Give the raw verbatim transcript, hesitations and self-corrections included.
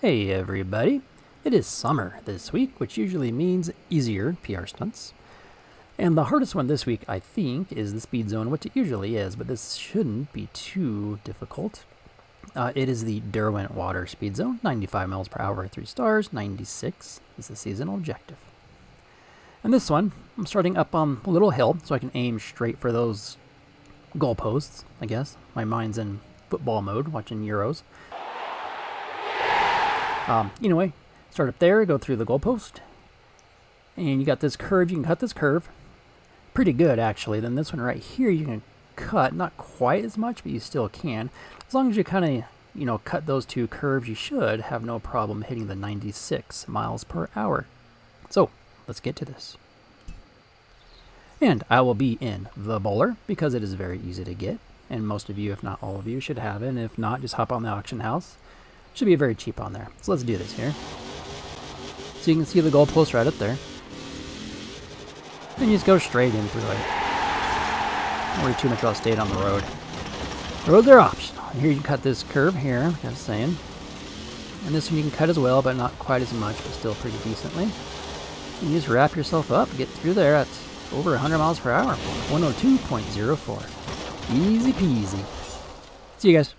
Hey everybody, it is summer this week, which usually means easier P R stunts. And the hardest one this week, I think, is the speed zone, which it usually is, but this shouldn't be too difficult. Uh, it is the Derwent Water speed zone, ninety-five miles per hour, three stars, ninety-six is the seasonal objective. And this one, I'm starting up on a little hill so I can aim straight for those goalposts, I guess. My mind's in football mode, watching Euros. Um, anyway, start up there, go through the goalpost, and you got this curve. You can cut this curve pretty good, actually. Then this one right here, you can cut not quite as much, but you still can. As long as you kind of, you know, cut those two curves, you should have no problem hitting the ninety-six miles per hour. So let's get to this. And I will be in the Bowler because it is very easy to get, and most of you, if not all of you, should have it. And if not, just hop on the auction house. Should be very cheap on there. So let's do this here. So you can see the goalpost right up there. And you just go straight in through it. Don't worry too much about staying on the road. Roads are optional. Here you cut this curve here, like I was saying. And this one you can cut as well, but not quite as much, but still pretty decently. And you just wrap yourself up, get through there at over one hundred miles per hour. one oh two point oh four. Easy peasy. See you guys.